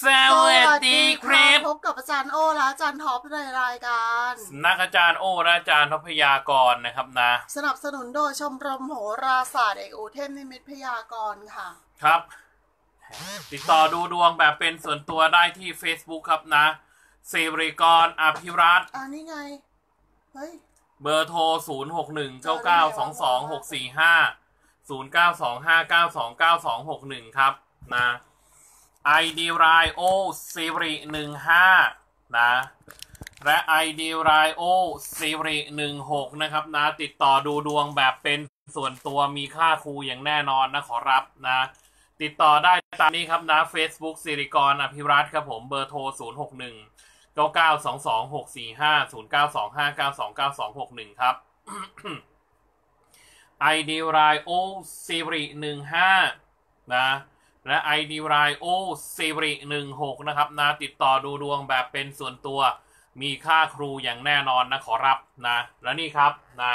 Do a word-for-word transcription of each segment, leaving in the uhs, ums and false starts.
สวัสดีครับพบกับอาจารย์โอและอาจารย์ท็อปในรายการสำนักอาจารย์โอและอาจารย์ท็อปพยากรณ์นะครับนะสนับสนุนโดยชมรมโหราศาสตร์เอกอุเทนนิมิตพยากรณ์ค่ะครับติดต่อดูดวงแบบเป็นส่วนตัวได้ที่ Facebook ครับนะศิริกรอภิรัตน์อ่านี่ไงเฮ้ยเบอร์โทรศูนย์ หก หนึ่ง เก้า เก้า สอง สอง หก สี่ ห้า ศูนย์ เก้า สอง ห้า เก้า สอง เก้า สอง หก หนึ่งครับนะไอดีรายโอซีรีหนึ่งห้านะและไอดีรายโอซีรีหนึ่งหกนะครับนะติดต่อดูดวงแบบเป็นส่วนตัวมีค่าครูอย่างแน่นอนนะขอรับนะติดต่อได้ตามนี้ครับนะ Facebook ศิริกรอภิรัตน์ครับผมเบอร์โทรศูนย์หกหนึ่งเก้าเก้าสองสองหกสี่ห้าศูนย์เก้าสองห้าเก้าสองเก้าสองหกหนึ่งครับ ไอดีรายโอซีรีหนึ่งห้านะและ ไอ ดี Rio Series หนึ่งหกนะครับนะติดต่อดูดวงแบบเป็นส่วนตัวมีค่าครูอย่างแน่นอนนะขอรับนะและนี่ครับนะ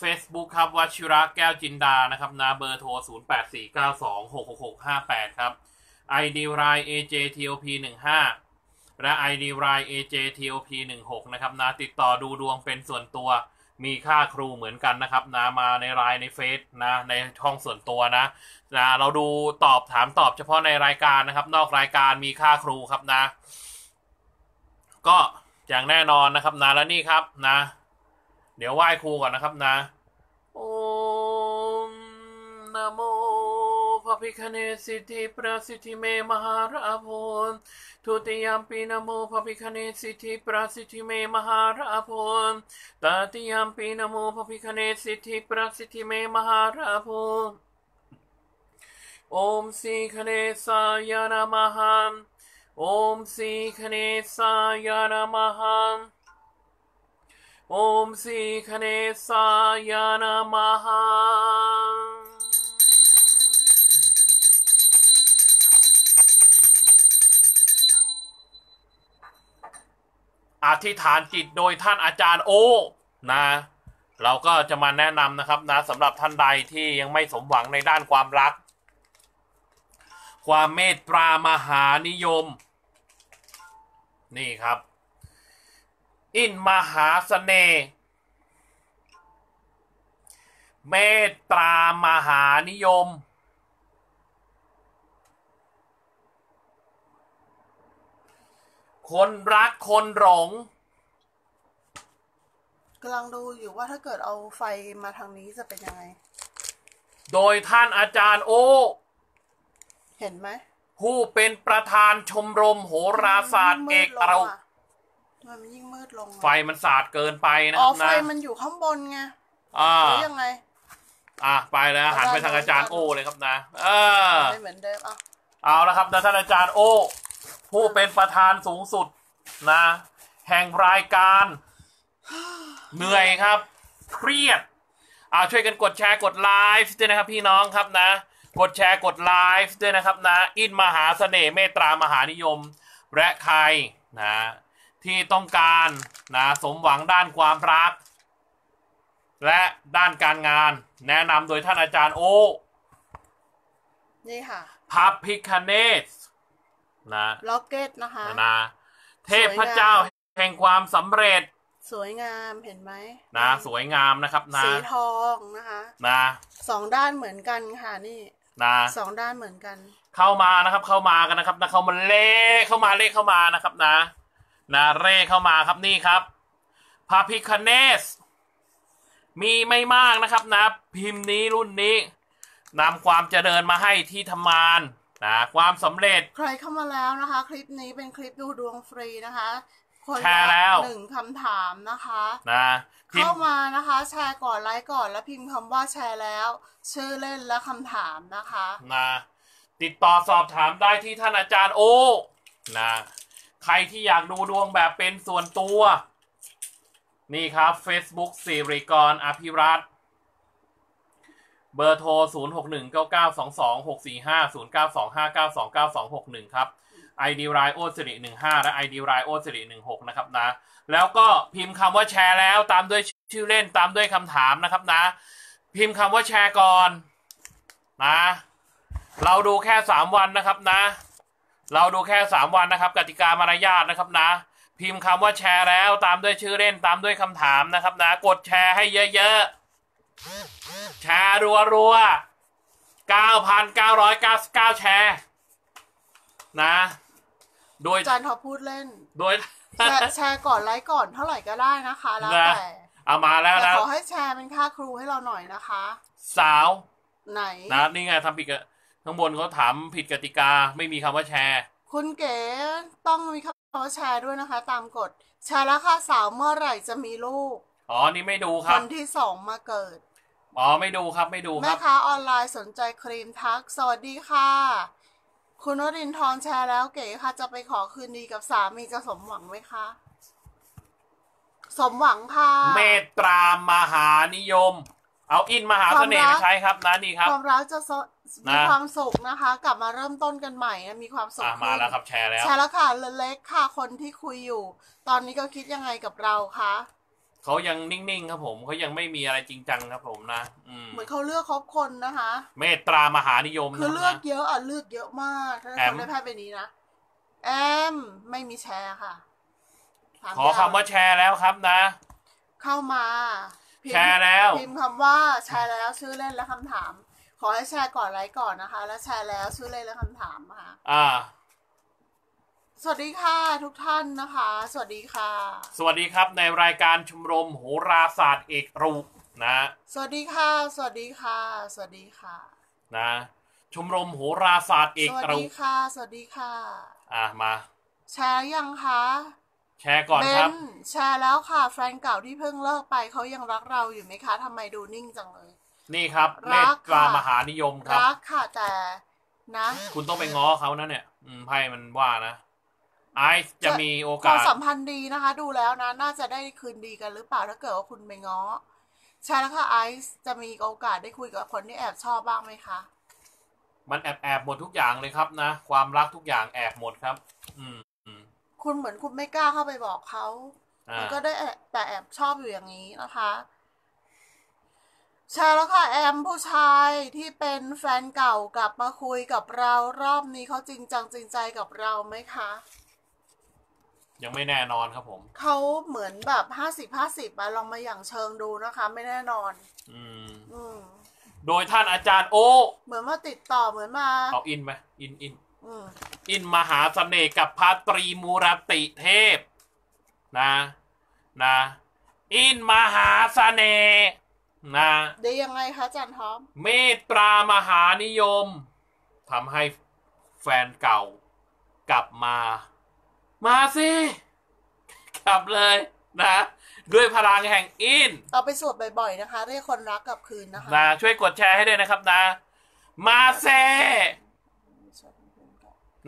Facebook ครับวชิระแก้วจินดานะครับนะเบอร์โทรศูนย์ แปด สี่ เก้า สอง หก หก หก ห้า แปดครับ ไอ ดี Rio เอ เจ ที โอ พี หนึ่งห้าและ ไอ ดี Rio เอ เจ ที โอ พี หนึ่งหกนะครับนะติดต่อดูดวงเป็นส่วนตัวมีค่าครูเหมือนกันนะครับนะมาในไลน์ในเฟซนะในห้องส่วนตัวนะนะเราดูตอบถามตอบเฉพาะในรายการนะครับนอกรายการมีค่าครูครับนะก็อย่างแน่นอนนะครับนะและนี่ครับนะเดี๋ยวไหว้ครูก่อนนะครับนะโอมนะโมพระพิฆเนศสิทธิประสิทธิเมมหาราโพนทุติยามปีนะโมพระพิฆเนศสิทธิประสิทธิเมมหาราโพนตติยามปีนะโมพระพิฆเนศสิทธิประสิทธิเมมหาราโพนโอมสีคเนสายนะมหัมโอมสีคเนสายนะมหัมโอมสีคเนสายนะมหัมอธิษฐานจิตโดยท่านอาจารย์โอนะเราก็จะมาแนะนำนะครับนะสำหรับท่านใดที่ยังไม่สมหวังในด้านความรักความเมตตามหานิยมนี่ครับอินมหาเสน่ห์เมตตามหานิยมคนรักคนหลงกำลังดูอยู่ว่าถ้าเกิดเอาไฟมาทางนี้จะเป็นยังไงโดยท่านอาจารย์โอเห็นไหมผู้เป็นประธานชมรมโหราศาสตร์เอกเรามันยิ่งมืดลงไฟมันสาดเกินไปนะครับนะอ๋อไฟมันอยู่ข้างบนไงอ่ายังไงอ่ะไปแล้วหันไปทางอาจารย์โอเลยครับนะเออไม่เหมือนเดิมอ่ะเอาละครับท่านอาจารย์โอผู้เป็นประธานสูงสุดนะแห่งรายการเหนื่อยครับเครียดอ่าช่วยกันกดแชร์กดไลฟ์ด้วยนะครับพี่น้องครับนะกดแชร์กดไลฟ์ด้วยนะครับนะอินมหาเสน่ห์เมตตามหานิยมและใครนะที่ต้องการนะสมหวังด้านความรักและด้านการงานแนะนำโดยท่านอาจารย์โอนี่ค่ะพระพิฆเนศนะล็อกเก็ตนะคะนะเทพเจ้าแห่งความสำเร็จสวยงามเห็นไหมนะสวยงามนะครับนะสีทองนะคะนะสองด้านเหมือนกันค่ะนี่นะสองด้านเหมือนกันเข้ามานะครับเข้ามากันนะครับนะเข้ามาเลขเข้ามาเลขเข้ามานะครับนะนะเลขเข้ามาครับนี่ครับพระพิฆเนศมีไม่มากนะครับนะพิมพ์นี้รุ่นนี้นำความเจริญมาให้ที่ทำงานนะความสำเร็จใครเข้ามาแล้วนะคะคลิปนี้เป็นคลิปดูดวงฟรีนะคะคนละหนึ่งคำถามนะคะนะเข้ามานะคะแชร์ก่อนไลค์ก่อนแล้วพิมพ์คำว่าแชร์แล้วชื่อเล่นและคำถามนะคะนะติดต่อสอบถามได้ที่ท่านอาจารย์โอนะใครที่อยากดูดวงแบบเป็นส่วนตัวนี่ครับ Facebook ศิริกรอภิรัตน์เบอร์โทร ศูนย์ หก หนึ่ง เก้า เก้า สอง สอง หก สี่ ห้า ศูนย์ เก้า สอง ห้า เก้า สอง เก้า สอง หก หนึ่ง ครับ ไอ ดี Rio สิริ หนึ่งห้า และ ไอ ดี Rio สิริ หนึ่งหก นะครับนะแล้วก็พิมพ์คำว่าแชร์แล้วตามด้วยชื่อเล่นตามด้วยคำถามนะครับนะพิมพ์คำว่าแชร์ก่อนนะเราดูแค่สามวันนะครับนะ เราดูแค่สามวันนะครับกติกามารยาทนะครับนะพิมพ์คำว่าแชร์แล้วตามด้วยชื่อเล่นตามด้วยคำถามนะครับนะกดแชร์ให้เยอะๆแชร์รัวๆ เก้าพันเก้าร้อยเก้าสิบเก้า แชร์นะโดยอาจารย์เขาพูดเล่นโดยแชร์ก่อนไลค์ก่อนเท่าไหร่ก็ได้นะคะแล้วแต่เอามาแล้วนะขอให้แชร์เป็นค่าครูให้เราหน่อยนะคะสาวไหนนะนี่ไงทำผิดกันข้างบนเขาถามผิดกติกาไม่มีคำว่าแชร์คุณเก๋ต้องมีคำว่าแชร์ด้วยนะคะตามกฎแชร์แล้วค่ะสาวเมื่อไหร่จะมีลูกอ๋อนี่ไม่ดูครับคนที่สองมาเกิดอ๋อไม่ดูครับไม่ดูครับแม่ค้าออนไลน์สนใจครีมทักสวัสดีค่ะคุณนรินทร์แชร์แล้วเก๋ค่ะจะไปขอคืนดีกับสามีจะสมหวังไหมคะสมหวังค่ะเมตตามหานิยมเอาอินมหาเสน่ห์ใช้ครับนะนี่ครับความรักจะมีความสุขนะคะกลับมาเริ่มต้นกันใหม่มีความสุขมาแล้วครับแชร์แล้วแชร์แล้วค่ะเล็กค่ะคนที่คุยอยู่ตอนนี้ก็คิดยังไงกับเราคะเขายังนิ่งๆครับผมเขายังไม่มีอะไรจริงจังครับผมนะเหมือนเขาเลือกคบคนนะคะเมตตามหานิยมคือเลือกเยอะอ่ะเลือกเยอะมากถ้าทำได้แพทย์ไปนี้นะแอมไม่มีแชร์ค่ะขอคำว่าแชร์แล้วครับนะเข้ามาแชร์แล้วพิมพ์คำว่าแชร์แล้วชื่อเล่นและคำถามขอให้แชร์ก่อนไลค์ก่อนนะคะและแชร์แล้วชื่อเล่นและคำถามค่ะอ่าสวัสดีค่ะทุกท่านนะคะสวัสดีค่ะสวัสดีครับในรายการชมรมโหราศาสตร์เอกตรุนะสวัสดีค่ะสวัสดีค่ะสวัสดีค่ะนะชมรมโหราศาสตร์เอกตรุสวัสดีค่ะสวัสดีค่ะอ่ะมาแชร์ยังคะแชร์ก่อนครับแชร์แล้วค่ะแฟนเก่าที่เพิ่งเลิกไปเขายังรักเราอยู่ไหมคะทำไมดูนิ่งจังเลยนี่ครับเมตตามหานิยมครับรักค่ะแต่นะคุณต้องไปง้อเขานะเนี่ยไพ่มันว่านะไอซ์จะมีโอกาสความสัมพันธ์ดีนะคะดูแล้วนะน่าจะได้คืนดีกันหรือเปล่าถ้าเกิดว่าคุณไปง้อแชร์แล้วค่ะไอซ์จะมีโอกาสได้คุยกับคนที่แอบชอบบ้างไหมคะมันแอบแอบหมดทุกอย่างเลยครับนะความรักทุกอย่างแอบหมดครับอืมคุณเหมือนคุณไม่กล้าเข้าไปบอกเขามันก็ได้แต่แอบชอบอยู่อย่างนี้นะคะใช่แล้วค่ะแอมผู้ชายที่เป็นแฟนเก่ากลับมาคุยกับเรารอบนี้เขาจริงจังจริงใจกับเราไหมคะยังไม่แน่นอนครับผมเขาเหมือนแบบห้าสิบห้าสิบมาลองมาอย่างเชิงดูนะคะไม่แน่นอนอืมอืมโดยท่านอาจารย์โอเหมือนมาติดต่อเหมือนมาเอาอินไหมอินอินอินมหาเสน่ห์กับพาตรีมูรติเทพนะนะอินมหาเสน่ห์นะได้ยังไงคะจันทอมเมตตามหานิยมทำให้แฟนเก่ากลับมามาสิกลับเลยนะด้วยพลังแห่งอินเอาไปสวดบ่อยๆนะคะเรียกคนรักกลับคืนนะคะนะช่วยกดแชร์ให้ด้วยนะครับนะมาเซ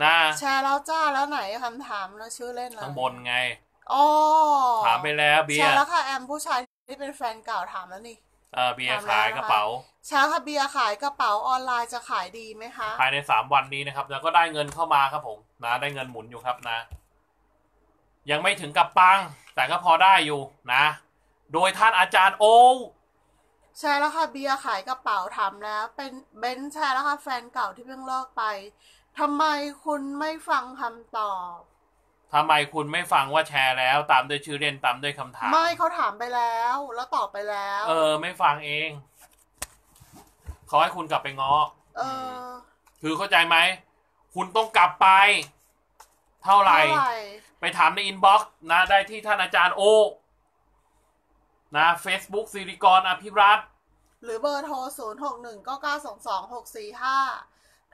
นะแชร์แล้วจ้าแล้วไหนคำถามแล้วชื่อเล่นข้างบนไงอ๋อถามไปแล้วเบียร์แชร์แล้วค่ะแอมผู้ชายที่เป็นแฟนเก่าถามแล้วนี่เออเบียร์ขายกระเป๋าแชร์ค่ะเบียร์ขายกระเป๋าออนไลน์จะขายดีไหมคะภายในสามวันนี้นะครับแล้วก็ได้เงินเข้ามาครับผมนะได้เงินหมุนอยู่ครับนะยังไม่ถึงกับปังแต่ก็พอได้อยู่นะโดยท่านอาจารย์โอแชร์แล้วค่ะเบียร์ขายกระเป๋าถามแล้วเป็นเบนซ์แชร์แล้วค่ะแฟนเก่าที่เพิ่งเลิกไปทำไมคุณไม่ฟังคำตอบทำไมคุณไม่ฟังว่าแชร์แล้วตามด้วยชื่อเล่นตามด้วยคำถามไม่เขาถามไปแล้วแล้วตอบไปแล้วเออไม่ฟังเองขอให้คุณกลับไปง้อเออคือเข้าใจไหมคุณต้องกลับไปเท่าไหร่ไปถามในอินบ็อกซ์นะได้ที่ท่านอาจารย์โอนะเฟซบุ๊กศิริกรอภิรัตน์หรือเบอร์โทรศูนย์หกหนึ่งเก้าเก้าสองสองหกสี่ห้า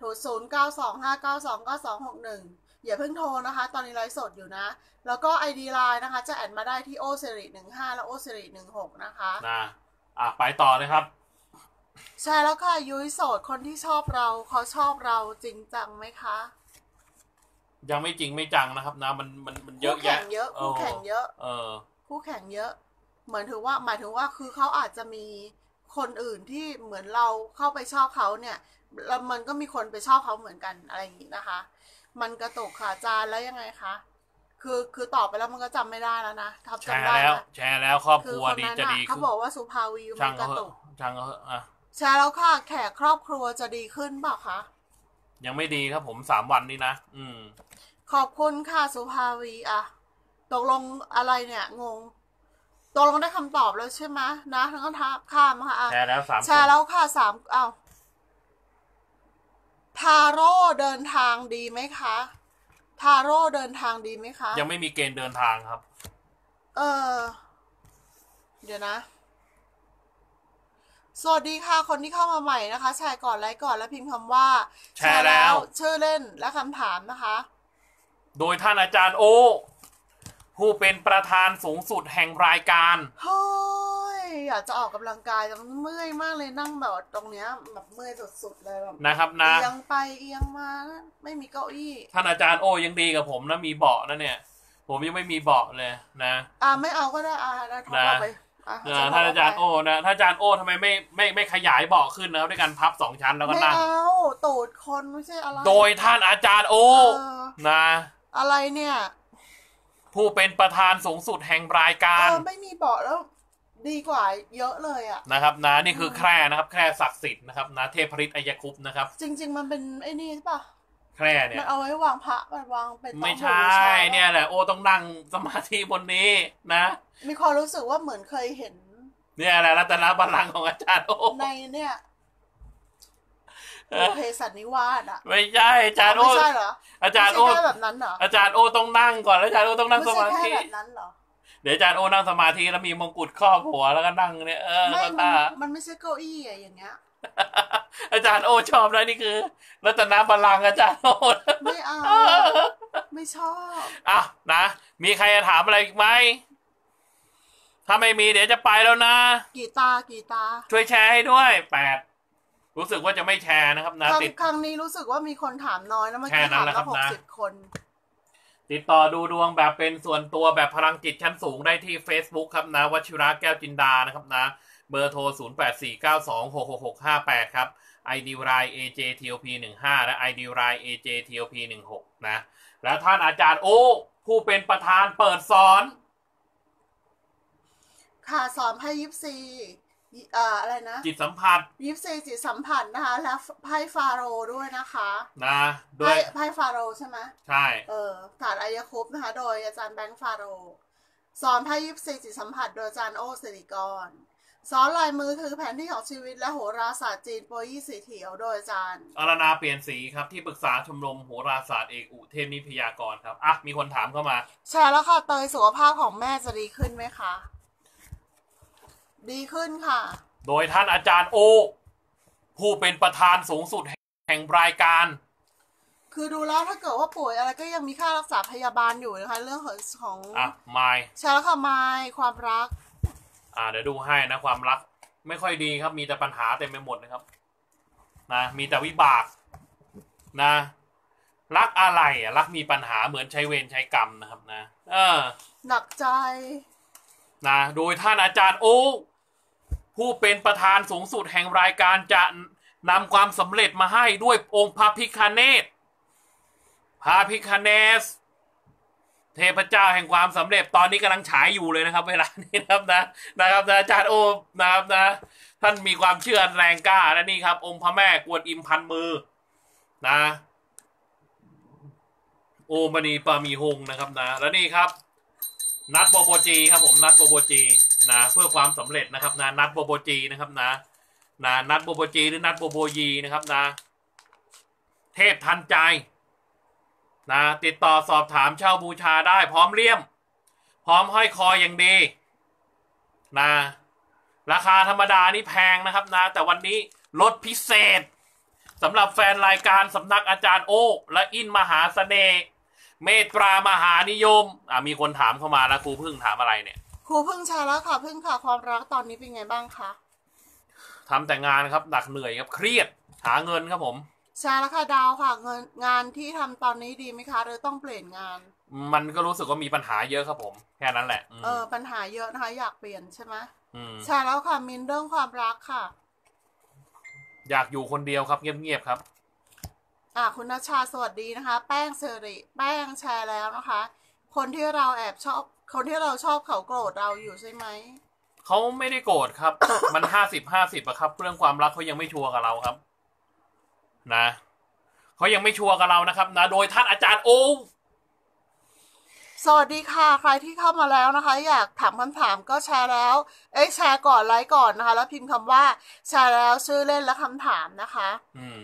ถูศูนย์เก้าสองห้าเก้าสองเก้าสองหกหนึ่งอย่าเพิ่งโทรนะคะตอนนี้ไลฟ์สดอยู่นะแล้วก็ ไอ ดี Line นะคะจะแอดมาได้ที่โอเซริหนึ่งห้าและโอเซริหนึ่งหกนะคะนะอ่ะไปต่อเลยครับใช่แล้วค่ะยุ้ยโสดคนที่ชอบเราเขาชอบเราจริงจังไหมคะยังไม่จริงไม่จังนะครับนะมันมันมันเยอะแยะคู่แข่งเยอะเออคู่แข่งเยอะเหมือนถือว่าหมายถึงว่าคือเขาอาจจะมีคนอื่นที่เหมือนเราเข้าไปชอบเขาเนี่ยแล้วมันก็มีคนไปชอบเขาเหมือนกันอะไรอย่างนี้นะคะมันกระตุกค่ะจานแล้วยังไงคะคือคือตอบไปแล้วมันก็จำไม่ได้แล้วนะทับจำได้แล้วแชร์แล้วครอบครัวดีจะดีเขาบอกว่าสุภาวีมันกระตุกช่างเขาเถอะแชร์แล้วค่ะแขกครอบครัวจะดีขึ้นเปล่าคะ ยังไม่ดีครับผมสามวันนี้นะอืมขอบคุณค่ะสุภาวีอ่ะตกลงอะไรเนี่ยงงตกลงได้คำตอบแล้วใช่ไหมนะทั้งก็ทักข้ามค่ะแชร์แล้วสามแชร์แล้วค่ะสามเอ้าทาโร่เดินทางดีไหมคะทาโร่เดินทางดีไหมคะยังไม่มีเกณฑ์เดินทางครับเออเดี๋ยวนะสวัสดีค่ะคนที่เข้ามาใหม่นะคะแชร์ก่อนไลค์ก่อนแล้วพิมพ์คำว่าแชร์แล้วชื่อเล่นและคำถามนะคะโดยท่านอาจารย์โอผู้เป็นประธานสูงสุดแห่งรายการเฮ้ยอยากจะออกกำลังกายแต่มันเมื่อยมากเลยนั่งแบบตรงเนี้ยแบบเมื่อยสุดๆเลยแบบนะครับนะเอียงไปเอียงมาไม่มีเก้าอี้ท่านอาจารย์โอยังดีกับผมนะมีเบาะนะเนี่ยผมยังไม่มีเบาะเลยนะอ่าไม่เอาก็ได้อ่าแล้วถอดออกไปท่านอาจารย์โอนะท่านอาจารย์โอทำไมไม่ไม่ไม่ขยายเบาะขึ้นนะครับด้วยการพับสองชั้นแล้วก็นั่งไม่เอาตูดคนไม่ใช่อะไรโดยท่านอาจารย์โอนะอะไรเนี่ยผู้เป็นประธานสูงสุดแห่งรายการไม่มีเบาะแล้วดีกว่าเยอะเลยอ่ะนะครับนะนี่คือแคร่นะครับแคร่ศักดิ์สิทธิ์นะครับนะเทพฤทธิ์อัยคุปต์นะครับจริงๆมันเป็นไอ้นี่ใช่ป่ะแคร่เนี่ยมันเอาไว้วางพระมันวางเป็นไม่ใช่เนี่ยแหละโอต้องนั่งสมาธิบนนี้นะมีความรู้สึกว่าเหมือนเคยเห็นเนี่ยแหละรัตนบัลลังก์ของอาจารย์โอในเนี่ยบุพเพสันนิวาสอะไม่ใช่อาจารย์โอไม่ใช่เหรออาจารย์โอแบบนั้นเหรออาจารย์โอต้องนั่งก่อนแล้วอาจารย์โอต้องนั่งสมาธิแบบนั้นเหรอเดี๋ยวอาจารย์โอนั่งสมาธิแล้วมีมงกุฎครอบหัวแล้วก็นั่งเนี่ยเออไม่มันไม่ใช่เก้าอี้อะอย่างเงี้ยอาจารย์โอชอบเลยนี่คือรัตนบัลลังก์อาจารย์โอไม่เอาไม่ชอบอ่ะนะมีใครจะถามอะไรอีกไหมถ้าไม่มีเดี๋ยวจะไปแล้วนะกี่ตากี่ตาช่วยแชร์ให้ด้วยแปดรู้สึกว่าจะไม่แชร์นะครับนะติดครั้งนี้รู้สึกว่ามีคนถามน้อยแล้วเมื่อกี้ถามแล้วหกสิบคนติดต่อดูดวงแบบเป็นส่วนตัวแบบพลังจิตชั้นสูงได้ที่ Facebook ครับนะวชิระแก้วจินดานะครับนะเบอร์โทร ศูนย์ แปด สี่ เก้า สอง หก หก หก ห้า แปด ครับ ไอ ดี Line เอ เจ ที โอ พี หนึ่งห้า และ ไอ ดี Line เอ เจ ที โอ พี หนึ่งหก นะและท่านอาจารย์โอผู้เป็นประธานเปิดสอนค่ะสอนไพ่ยิปซีอะไรนะจิตสัมผัสยิปซีจิตสัมผัสนะคะแล้วไพ่ฟาโรด้วยนะคะนะโดยไพ่ฟาโรใช่ไหมใช่เออศาสตร์อัยคุปต์นะคะโดยอาจารย์แบงค์ฟาโรสอนไพ่ยิปซีจิตสัมผัสโดยอาจารย์โอศิริกรสอนลายมือคือแผนที่ของชีวิตและโหราศาสตร์จีนโปรยี่สีเถียวโดยอาจารย์อรณาเปลี่ยนสีครับที่ปรึกษาชมรมโหราศาสตร์เอกอุเทพนิพยากรครับอ่ะมีคนถามเข้ามาใช่แล้วค่ะเตยสุขภาพของแม่จะดีขึ้นไหมคะดีขึ้นค่ะโดยท่านอาจารย์โอผู้เป็นประธานสูงสุดแห่งรายการคือดูแล้วถ้าเกิดว่าป่วยอะไรก็ยังมีค่ารักษาพยาบาลอยู่นะคะเรื่องของของอ่ะไมล์ใช่แล้วค่ะไมล์ความรักอ่าเดี๋ยวดูให้นะความรักไม่ค่อยดีครับมีแต่ปัญหาเต็มไปหมดนะครับนะมีแต่วิบากนะรักอะไรอ่ะรักมีปัญหาเหมือนใช้เวรใช้กรรมนะครับนะเออหนักใจนะโดยท่านอาจารย์โอผู้เป็นประธานสูงสุดแห่งรายการจะนำความสำเร็จมาให้ด้วยองค์พระพิฆเนศพระพิฆเนศเทพเจ้าแห่งความสำเร็จตอนนี้กำลังฉายอยู่เลยนะครับเวลานี้นะครับนะนะครับนะอาจารย์โอนะครับนะท่านมีความเชื่อแรงกล้าและนี่ครับองค์พระแม่กวนอิมพันมือนะโอมณีปามีหงนะครับนะและนี่ครับนัดโบโบจีครับผมนัดโบโบจีนะเพื่อความสำเร็จนะครับนะนัดโบโบจีนะครับนะนะนัดโบโบจีหรือนัดโบโบยีนะครับนะเทพทันใจนะติดต่อสอบถามเช่าบูชาได้พร้อมเลี่ยมพร้อมห้อยคออย่างดีนะราคาธรรมดานี่แพงนะครับนะแต่วันนี้ลดพิเศษสำหรับแฟนรายการสำนักอาจารย์โอและอินมหาเสน่ห์เมตตามหานิยมอ่ะมีคนถามเข้ามาแล้วครูพึ่งถามอะไรเนี่ยครูพึ่งชาแล้วค่ะพึ่งค่ะความรักตอนนี้เป็นไงบ้างคะทำแต่งานครับหนักเหนื่อยครับเครียดหาเงินครับผมชาแล้วค่ะดาวค่ะเงินงานที่ทำตอนนี้ดีไหมคะหรือต้องเปลี่ยนงานมันก็รู้สึกว่ามีปัญหาเยอะครับผมแค่นั้นแหละเออปัญหาเยอะนะคะอยากเปลี่ยนใช่ไหมชาแล้วค่ะมินเรื่องความรักค่ะอยากอยู่คนเดียวครับเงียบๆครับอ่ะคุณณชาสวัสดีนะคะแป้งเซริแป้งแชร์แล้วนะคะคนที่เราแอบชอบคนที่เราชอบเขาโกรธเราอยู่ใช่ไหมเขาไม่ได้โกรธครับ มันห้าสิบห้าสิบอะครับเรื่องความรักเขายังไม่ชัวร์กับเราครับนะ เขายังไม่ชัวร์กับเรานะครับนะโดยท่านอาจารย์โอมสวัสดีค่ะใครที่เข้ามาแล้วนะคะอยากถามคำถามก็แชร์แล้วเอ้ยแชร์ก่อนไลค์ก่อนนะคะแล้วพิมพ์คำว่าแชร์แล้วชื่อเล่นและคำถามนะคะอืม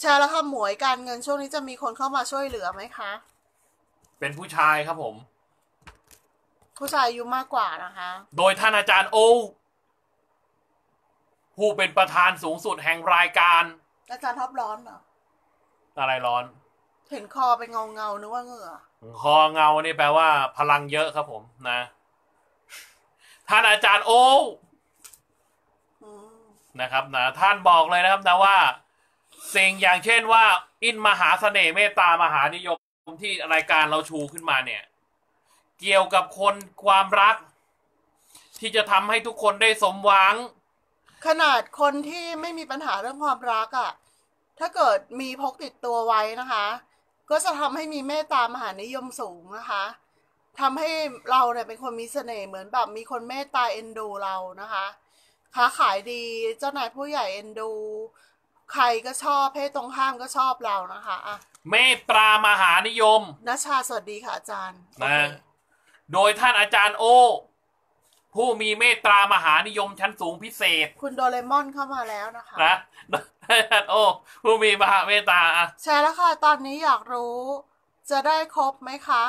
แชร์แล้วค่ะหมวยการเงินช่วงนี้จะมีคนเข้ามาช่วยเหลือไหมคะเป็นผู้ชายครับผมผู้ชายอายุมากกว่านะคะโดยท่านอาจารย์โอผู้เป็นประธานสูงสุดแห่งรายการอาจารย์ท็อปร้อนเหรออะไรร้อนเห็นคอไปเงาเงานึกว่าเหงื่อคอเงานี่แปลว่าพลังเยอะครับผมนะท่านอาจารย์โอนะครับนะท่านบอกเลยนะครับนะว่าสิ่งอย่างเช่นว่าอินมหาเสน่ห์เมตตามหานิยมที่รายการเราชูขึ้นมาเนี่ยเกี่ยวกับคนความรักที่จะทำให้ทุกคนได้สมหวังขนาดคนที่ไม่มีปัญหาเรื่องความรักอ่ะถ้าเกิดมีพกติดตัวไว้นะคะก็จะทำให้มีเมตตามหานิยมสูงนะคะทำให้เราเนี่ยเป็นคนมีเสน่ห์เหมือนแบบมีคนเมตตาเอ็นดูเรานะคะค้าขายดีเจ้านายผู้ใหญ่เอ็นดูใครก็ชอบเพศตรงข้ามก็ชอบเรานะคะเมตตามหานิยมณชาสวัสดีค่ะอาจารย์นะโดยท่านอาจารย์โอผู้มีเมตตามหานิยมชั้นสูงพิเศษคุณโดเรมอนเข้ามาแล้วนะคะนะโอ้ผู้มีมหาเมตตาใช่แล้วค่ะตอนนี้อยากรู้จะได้ครบไหมคะ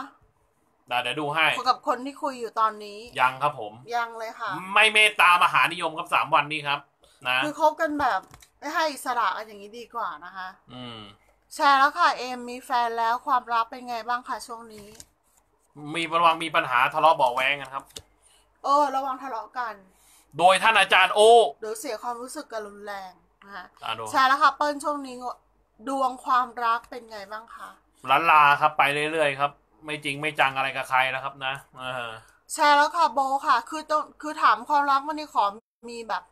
เดี๋ยวดูให้กับคนที่คุยอยู่ตอนนี้ยังครับผมยังเลยค่ะไม่เมตตามหานิยมครับสามวันนี้ครับนะคือคบกันแบบไม่ให้อิสระกันอย่างนี้ดีกว่านะคะอืมใช่แล้วค่ะเอมมีแฟนแล้วความรักเป็นไงบ้างคะช่วงนี้มีระวังมีปัญหาทะเลาะเบาะแว้งกันครับเออระวังทะเลาะกันโดยท่านอาจารย์โอหรือเสียความรู้สึกกันรุนแรงนะคะใช่แล้วค่ะเปิ้ลช่วงนี้ดวงความรักเป็นไงบ้างคะล้านลาครับไปเรื่อยๆครับไม่จริงไม่จังอะไรกับใครแล้วครับนะใช่แล้วค่ะโบค่ะคือต้องคือถามความรักวันนี้ขอมีแบบ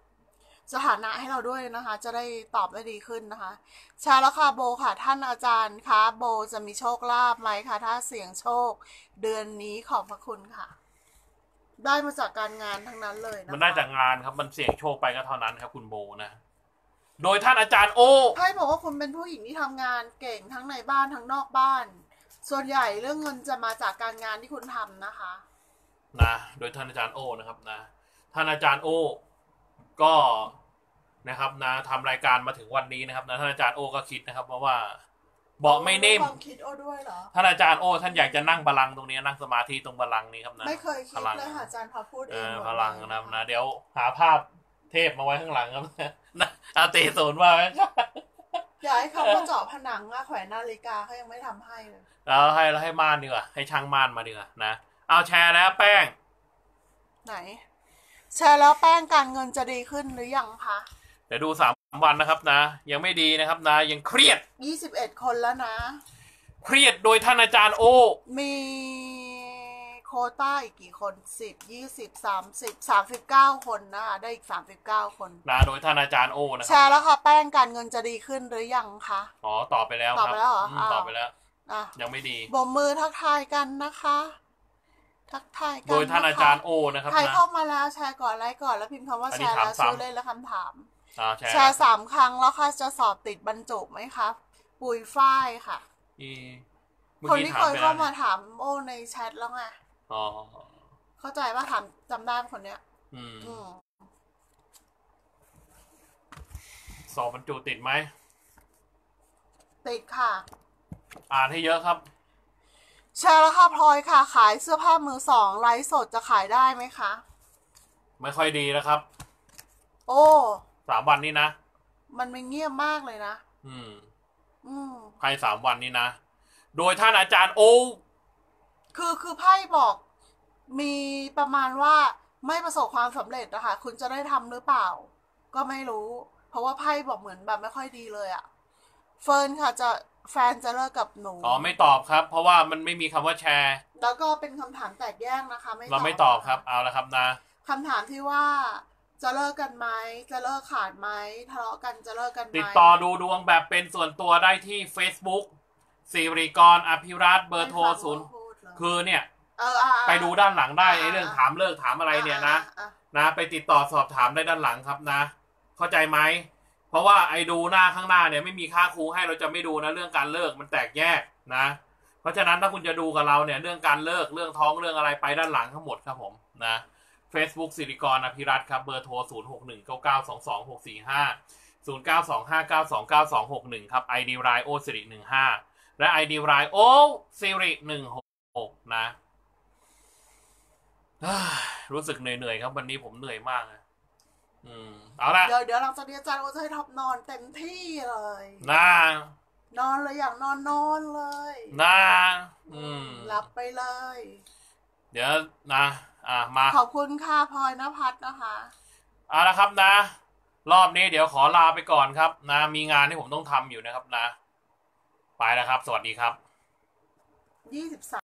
สถานะให้เราด้วยนะคะจะได้ตอบได้ดีขึ้นนะคะใช่แล้วค่ะโบค่ะท่านอาจารย์คะโบจะมีโชคลาภไหมคะถ้าเสี่ยงโชคเดือนนี้ขอบพระคุณค่ะได้มาจากการงานทั้งนั้นเลยนะมันได้จากงานครับมันเสี่ยงโชคไปก็เท่านั้นครับคุณโบนะโดยท่านอาจารย์โอใช่บอกว่าคุณเป็นผู้หญิงที่ทำงานเก่งทั้งในบ้านทั้งนอกบ้านส่วนใหญ่เรื่องเงินจะมาจากการงานที่คุณทำนะคะนะโดยท่านอาจารย์โอนะครับนะท่านอาจารย์โอก็นะครับนะทำรายการมาถึงวันนี้นะครับนะท่านอาจารย์โอก็คิดนะครับเพราะว่าเบาะไม่เน่มคิดโอด้วยเหรอท่านอาจารย์โอท่านอยากจะนั่งบัลลังก์ตรงนี้นั่งสมาธิตรงบัลลังก์นี้ครับนะไม่เคยคิดเลยอาจารย์พาพูดเองบัลลังก์นะครับนะเดี๋ยวหาภาพเทพมาไว้ข้างหลังครับนะอาเตโซนว่าไหมอย่าให้เขามาเจาะผนังอะแขวนนาฬิกาเขายังไม่ทำให้เลยแล้วให้แล้วให้ม่านดีกว่าให้ช่างม่านมาดีกว่านะเอาแชร์แล้วแป้งไหนแชร์แล้วแป้งการเงินจะดีขึ้นหรือยังคะเดี๋ยวดูสามวันนะครับนะยังไม่ดีนะครับนะยังเครียดยี่สิบเอ็ดคนแล้วนะเครียดโดยท่านอาจารย์โอมีโควต้าอีกกี่คนสิบ ยี่สิบ สามสิบ สามสิบเก้าคนนะคะได้อีกสามสิบเก้าคนนะโดยท่านอาจารย์โอนะครับแชร์แล้วค่ะแป้งการเงินจะดีขึ้นหรือยังคะอ๋อตอบไปแล้วตอบไปแล้วเหรอตอบไปแล้วยังไม่ดีบ่มมือทักทายกันนะคะทักทายกันโดยท่านอาจารย์โอนะครับใครเข้ามาแล้วแชร์ก่อนไลค์ก่อนแล้วพิมพ์คำว่าแชร์แล้วชื่อเล่นและคำถามแชร์สามครั้งแล้วค่ะจะสอบติดบรรจุไหมคะปุยฝ้ายค่ะคนที่เคยเข้ามาถามโอในแชทแล้วไงเข้าใจว่าถามจำได้คนเนี้ยสอบบรรจุติดไหมติดค่ะอ่านให้เยอะครับแชร์แล้วค่ะพลอยค่ะขายเสื้อผ้ามือสองไลฟ์สดจะขายได้ไหมคะไม่ค่อยดีแล้วครับโอ้สามวันนี้นะมันไม่เงียบมากเลยนะอืมอืมใครสามวันนี้นะโดยท่านอาจารย์โอคือคือไพ่บอกมีประมาณว่าไม่ประสบความสำเร็จนะคะคุณจะได้ทำหรือเปล่าก็ไม่รู้เพราะว่าไพ่บอกเหมือนแบบไม่ค่อยดีเลยอะเฟิร์นค่ะจะแฟนจะเลิกกับหนูอ๋อไม่ตอบครับเพราะว่ามันไม่มีคำว่าแชร์แล้วก็เป็นคำถามแตกแยกนะคะไม่เราไม่ตอบครับเอาละครับนะคำถามที่ว่าจะเลิกกันไหมจะเลิกขาดไหมทะเลาะกันจะเลิกกันไหมติดต่อดูดวงแบบเป็นส่วนตัวได้ที่ Facebook สิริกรอภิรัตน์เบอร์โทรศูนย์คือเนี่ยไปดูด้านหลังได้ในเรื่องถามเลิกถามอะไรเนี่ยนะนะไปติดต่อสอบถามได้ด้านหลังครับนะเข้าใจไหมพ ราะว่าไอ้ดูหน้าข้างหน้าเนี่ยไม่มีค่าครูให้เราจะไม่ดูนะเรื่องการเลิกมันแตกแยกนะเพราะฉะนั้นถ้าคุณจะดูกับเราเนี่ยเรื่องการเลิกเรื่องท้องเรื่องอะไรไปด้านหลังทั้งหมดครับผมนะ Facebook ศิริกร อภิรัตน์ครับเบอร์โทร ศูนย์ หก หนึ่ง เก้า เก้า สอง สอง หก สี่ ห้า ศูนย์ เก้า สอง ห้า เก้า สอง เก้า สอง หก หนึ่ง ครับ ไอ ดี Line O ศิริ หนึ่ง ห้า และ ไอ ดี Line O ศิริ หนึ่ง หก หก นะรู้สึกเหนื่อยๆครับวันนี้ผมเหนื่อยมากนะอืมเอาละเดี๋ยวเดี๋ยวหลังจากนี้อาจารย์โอจะให้ท็อปนอนเต็มที่เลยนะนอนเลยอย่างนอนนอนเลยนะอืมหลับไปเลยเดี๋ยวนะอ่ะมาขอบคุณค่ะพลอยณภัทรนะคะเอาละครับนะรอบนี้เดี๋ยวขอลาไปก่อนครับนะมีงานที่ผมต้องทำอยู่นะครับนะไปแล้วครับสวัสดีครับยี่สิบสาม